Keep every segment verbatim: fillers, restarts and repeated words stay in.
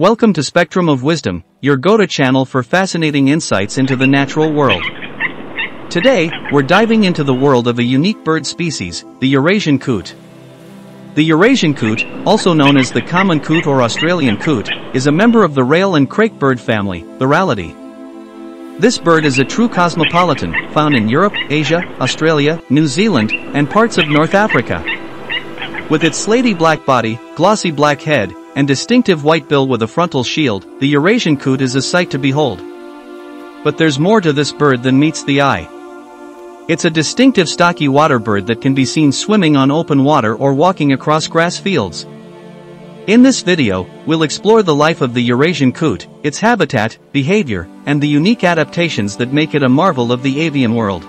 Welcome to Spectrum of Wisdom, your go-to channel for fascinating insights into the natural world. Today, we're diving into the world of a unique bird species, the Eurasian coot. The Eurasian coot, also known as the common coot or Australian coot, is a member of the rail and crake bird family, the Rallidae. This bird is a true cosmopolitan, found in Europe, Asia, Australia, New Zealand, and parts of North Africa. With its slaty black body, glossy black head, and distinctive white bill with a frontal shield, the Eurasian coot is a sight to behold. But there's more to this bird than meets the eye. It's a distinctive stocky waterbird that can be seen swimming on open water or walking across grass fields. In this video, we'll explore the life of the Eurasian coot, its habitat, behavior, and the unique adaptations that make it a marvel of the avian world.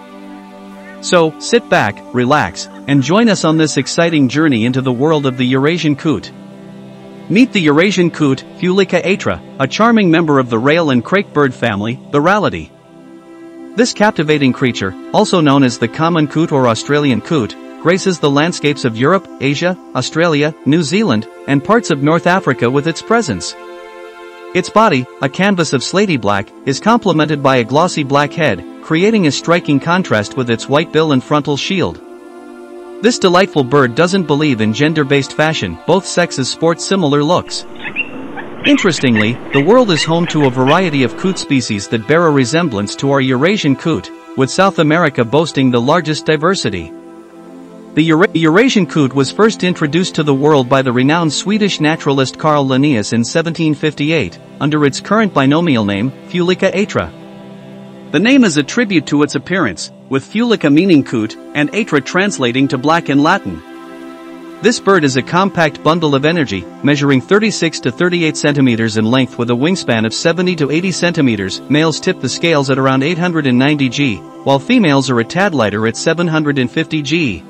So, sit back, relax, and join us on this exciting journey into the world of the Eurasian coot. Meet the Eurasian coot, Fulica atra, a charming member of the rail and crake bird family, the Rallidae. This captivating creature, also known as the common coot or Australian coot, graces the landscapes of Europe, Asia, Australia, New Zealand, and parts of North Africa with its presence. Its body, a canvas of slaty black, is complemented by a glossy black head, creating a striking contrast with its white bill and frontal shield. This delightful bird doesn't believe in gender-based fashion, both sexes sport similar looks. Interestingly, the world is home to a variety of coot species that bear a resemblance to our Eurasian coot, with South America boasting the largest diversity. The Eura- Eurasian coot was first introduced to the world by the renowned Swedish naturalist Carl Linnaeus in seventeen fifty-eight, under its current binomial name, Fulica atra. The name is a tribute to its appearance, with Fulica meaning coot, and atra translating to black in Latin. This bird is a compact bundle of energy, measuring thirty-six to thirty-eight centimeters in length with a wingspan of seventy to eighty centimeters. Males tip the scales at around eight hundred ninety grams, while females are a tad lighter at seven hundred fifty grams.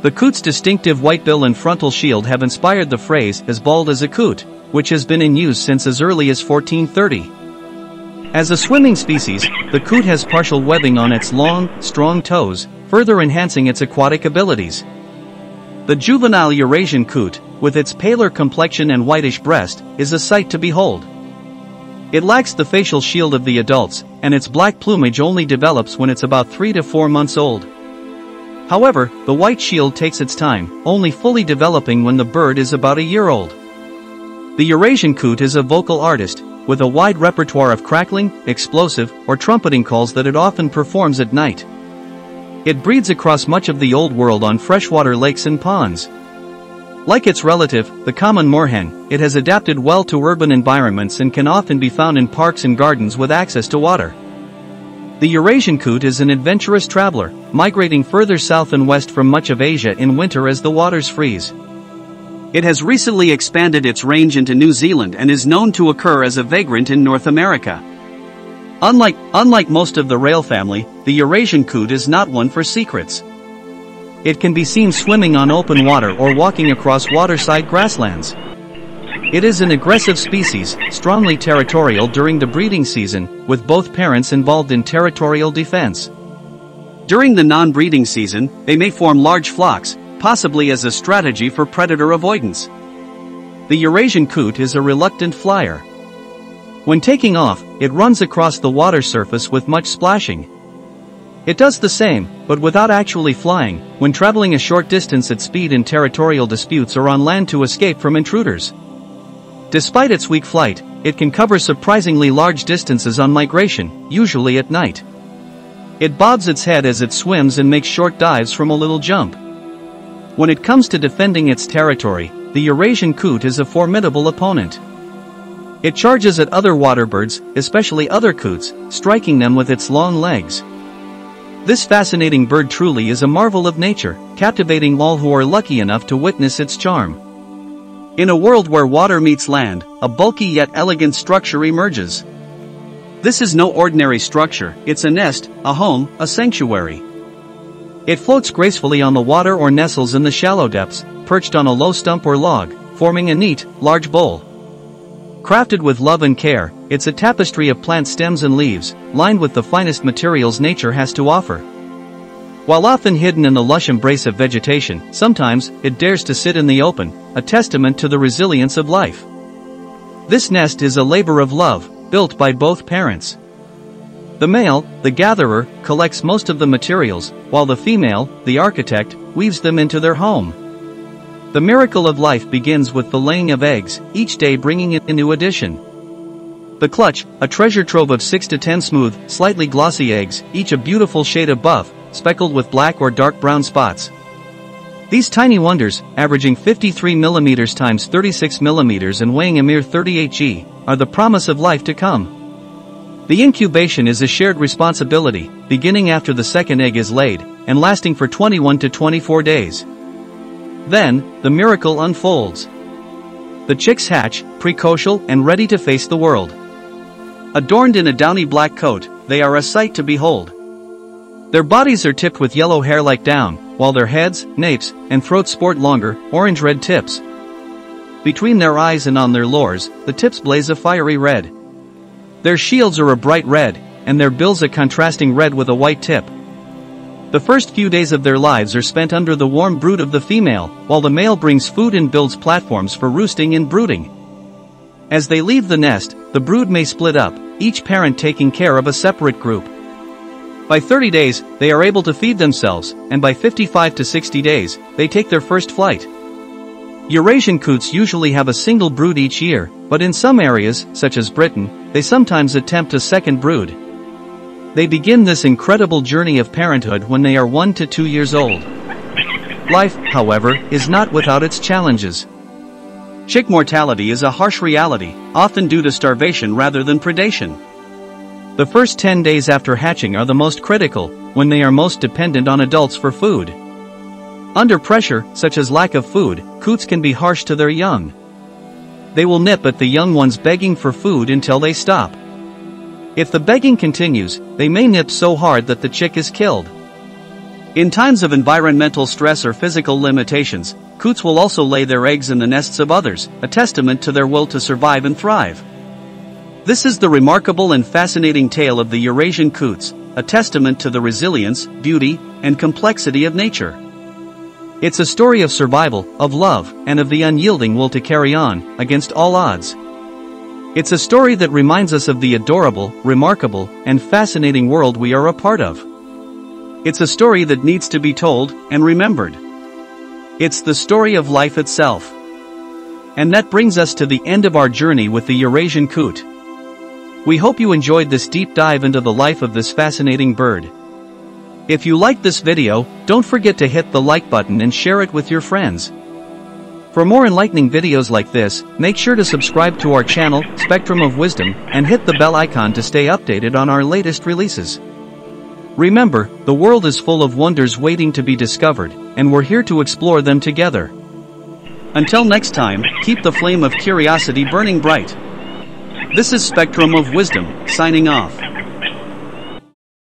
The coot's distinctive white bill and frontal shield have inspired the phrase, as bald as a coot, which has been in use since as early as fourteen thirty. As a swimming species, the coot has partial webbing on its long, strong toes, further enhancing its aquatic abilities. The juvenile Eurasian coot, with its paler complexion and whitish breast, is a sight to behold. It lacks the facial shield of the adults, and its black plumage only develops when it's about three to four months old. However, the white shield takes its time, only fully developing when the bird is about a year old. The Eurasian coot is a vocal artist, with a wide repertoire of crackling, explosive, or trumpeting calls that it often performs at night. It breeds across much of the Old World on freshwater lakes and ponds. Like its relative, the common moorhen, it has adapted well to urban environments and can often be found in parks and gardens with access to water. The Eurasian coot is an adventurous traveler, migrating further south and west from much of Asia in winter as the waters freeze. It has recently expanded its range into New Zealand and is known to occur as a vagrant in North America. Unlike, unlike most of the rail family, the Eurasian coot is not one for secrets. It can be seen swimming on open water or walking across waterside grasslands. It is an aggressive species, strongly territorial during the breeding season, with both parents involved in territorial defense. During the non-breeding season, they may form large flocks, possibly as a strategy for predator avoidance. The Eurasian coot is a reluctant flyer. When taking off, it runs across the water surface with much splashing. It does the same, but without actually flying, when traveling a short distance at speed in territorial disputes or on land to escape from intruders. Despite its weak flight, it can cover surprisingly large distances on migration, usually at night. It bobs its head as it swims and makes short dives from a little jump. When it comes to defending its territory, the Eurasian coot is a formidable opponent. It charges at other waterbirds, especially other coots, striking them with its long legs. This fascinating bird truly is a marvel of nature, captivating all who are lucky enough to witness its charm. In a world where water meets land, a bulky yet elegant structure emerges. This is no ordinary structure, it's a nest, a home, a sanctuary. It floats gracefully on the water or nestles in the shallow depths, perched on a low stump or log, forming a neat, large bowl. Crafted with love and care, it's a tapestry of plant stems and leaves, lined with the finest materials nature has to offer. While often hidden in the lush embrace of vegetation, sometimes it dares to sit in the open, a testament to the resilience of life. This nest is a labor of love, built by both parents. The male, the gatherer, collects most of the materials, while the female, the architect, weaves them into their home. The miracle of life begins with the laying of eggs, each day bringing in a new addition. The clutch, a treasure trove of six to ten smooth, slightly glossy eggs, each a beautiful shade of buff, speckled with black or dark brown spots. These tiny wonders, averaging fifty-three millimeters times thirty-six millimeters and weighing a mere thirty-eight grams, are the promise of life to come. The incubation is a shared responsibility, beginning after the second egg is laid, and lasting for twenty-one to twenty-four days. Then, the miracle unfolds. The chicks hatch, precocial and ready to face the world. Adorned in a downy black coat, they are a sight to behold. Their bodies are tipped with yellow hair-like down, while their heads, napes, and throats sport longer, orange-red tips. Between their eyes and on their lores, the tips blaze a fiery red. Their shields are a bright red, and their bills a contrasting red with a white tip. The first few days of their lives are spent under the warm brood of the female, while the male brings food and builds platforms for roosting and brooding. As they leave the nest, the brood may split up, each parent taking care of a separate group. By thirty days, they are able to feed themselves, and by fifty-five to sixty days, they take their first flight. Eurasian coots usually have a single brood each year, but in some areas, such as Britain, they sometimes attempt a second brood. They begin this incredible journey of parenthood when they are one to two years old. Life, however, is not without its challenges. Chick mortality is a harsh reality, often due to starvation rather than predation. The first ten days after hatching are the most critical, when they are most dependent on adults for food. Under pressure, such as lack of food, coots can be harsh to their young. They will nip at the young ones begging for food until they stop. If the begging continues, they may nip so hard that the chick is killed. In times of environmental stress or physical limitations, coots will also lay their eggs in the nests of others, a testament to their will to survive and thrive. This is the remarkable and fascinating tale of the Eurasian coots, a testament to the resilience, beauty, and complexity of nature. It's a story of survival, of love, and of the unyielding will to carry on, against all odds. It's a story that reminds us of the adorable, remarkable, and fascinating world we are a part of. It's a story that needs to be told and remembered. It's the story of life itself. And that brings us to the end of our journey with the Eurasian coot. We hope you enjoyed this deep dive into the life of this fascinating bird. If you liked this video, don't forget to hit the like button and share it with your friends. For more enlightening videos like this, make sure to subscribe to our channel, Spectrum of Wisdom, and hit the bell icon to stay updated on our latest releases. Remember, the world is full of wonders waiting to be discovered, and we're here to explore them together. Until next time, keep the flame of curiosity burning bright. This is Spectrum of Wisdom, signing off.